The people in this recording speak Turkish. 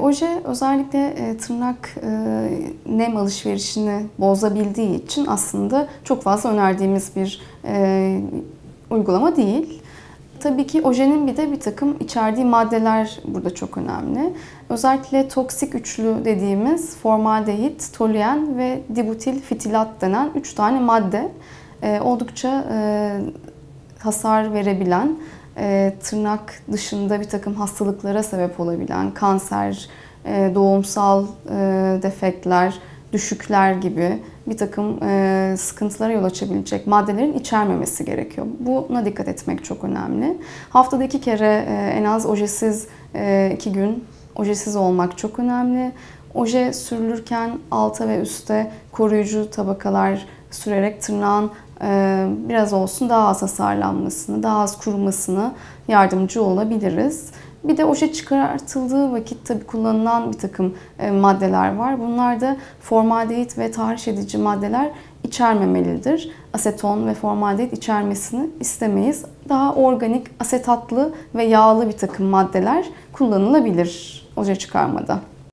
Oje özellikle tırnak nem alışverişini bozabildiği için aslında çok fazla önerdiğimiz bir uygulama değil. Tabii ki ojenin bir de bir takım içerdiği maddeler burada çok önemli. Özellikle toksik üçlü dediğimiz formaldehit, toluen ve dibutil fitilat denen 3 tane madde oldukça hasar verebilen, tırnak dışında bir takım hastalıklara sebep olabilen, kanser, doğumsal defektler, düşükler gibi bir takım sıkıntılara yol açabilecek maddelerin içermemesi gerekiyor. Buna dikkat etmek çok önemli. Haftada 2 kere en az ojesiz 2 gün ojesiz olmak çok önemli. Oje sürülürken alta ve üste koruyucu tabakalar sürerek tırnağın biraz olsun daha az hasarlanmasını, daha az kurumasını yardımcı olabiliriz. Bir de oje çıkartıldığı vakit tabii kullanılan bir takım maddeler var. Bunlar da formaldehit ve tahriş edici maddeler içermemelidir. Aseton ve formaldehit içermesini istemeyiz. Daha organik, asetatlı ve yağlı bir takım maddeler kullanılabilir oje çıkarmada.